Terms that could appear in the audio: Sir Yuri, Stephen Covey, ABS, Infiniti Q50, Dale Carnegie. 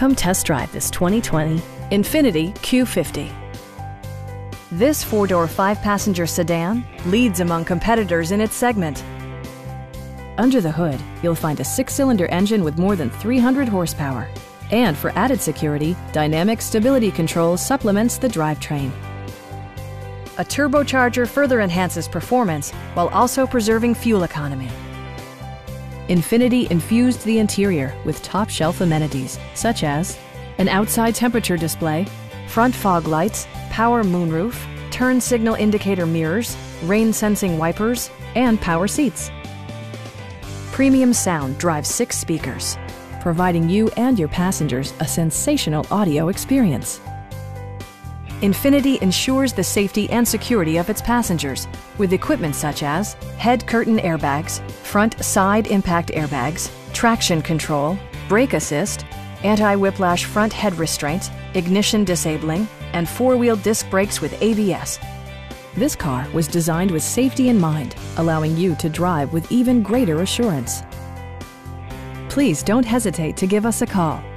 Come test drive this 2020 Infiniti Q50. This four-door, five-passenger sedan leads among competitors in its segment. Under the hood, you'll find a six-cylinder engine with more than 300 horsepower. And for added security, dynamic stability control supplements the drivetrain. A turbocharger further enhances performance while also preserving fuel economy. Infiniti infused the interior with top-shelf amenities, such as an outside temperature display, front fog lights, power moonroof, turn signal indicator mirrors, rain-sensing wipers, and power seats. Premium sound drives 6 speakers, providing you and your passengers a sensational audio experience. Infiniti ensures the safety and security of its passengers with equipment such as head curtain airbags, front side impact airbags, traction control, brake assist, anti-whiplash front head restraints, ignition disabling, and four-wheel disc brakes with ABS. This car was designed with safety in mind, allowing you to drive with even greater assurance. Please don't hesitate to give us a call.